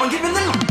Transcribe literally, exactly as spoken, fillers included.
on giving them.